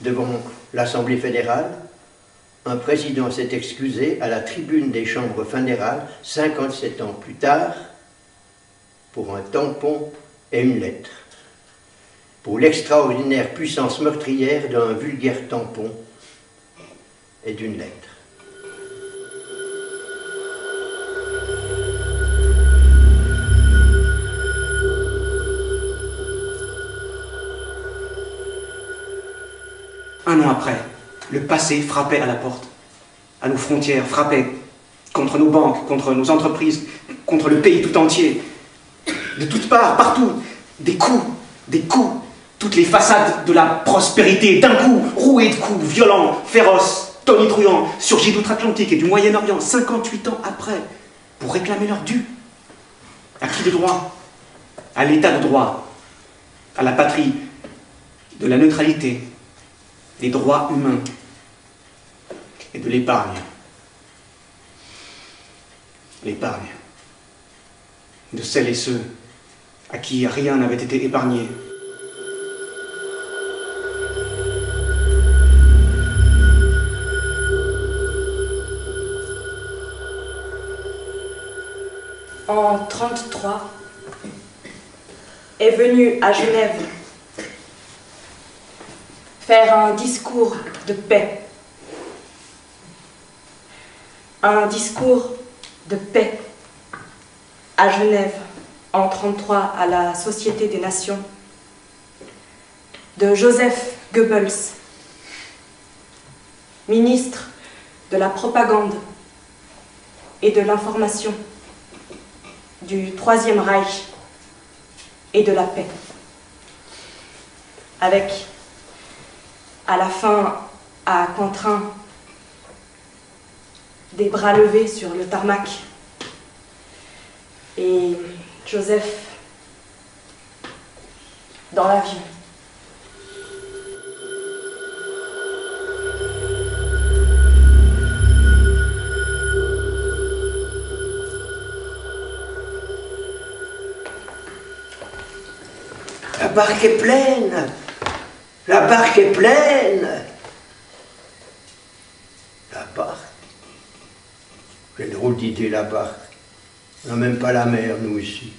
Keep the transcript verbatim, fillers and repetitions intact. Devant l'Assemblée fédérale, un président s'est excusé à la tribune des chambres fédérales cinquante-sept ans plus tard pour un tampon et une lettre, pour l'extraordinaire puissance meurtrière d'un vulgaire tampon et d'une lettre. Un an après, le passé frappait à la porte, à nos frontières, frappait contre nos banques, contre nos entreprises, contre le pays tout entier, de toutes parts, partout, des coups, des coups, toutes les façades de la prospérité, d'un coup, rouée de coups, violents, féroces, tonitruants, surgit d'outre-Atlantique et du Moyen-Orient, cinquante-huit ans après, pour réclamer leur dû. À qui de droit? À l'état de droit, à la patrie, de la neutralité, des droits humains et de l'épargne. L'épargne de celles et ceux à qui rien n'avait été épargné. En mille neuf cent trente-trois est venu à Genève faire un discours de paix. Un discours de paix à Genève en mille neuf cent trente-trois à la Société des Nations de Joseph Goebbels, ministre de la propagande et de l'information du Troisième Reich et de la paix, avec à la fin, à Contrain, des bras levés sur le tarmac, et Joseph dans l'avion. La barque est pleine. La barque est pleine. La barque. Quelle drôle d'idée, la barque. On n'a même pas la mer, nous, ici.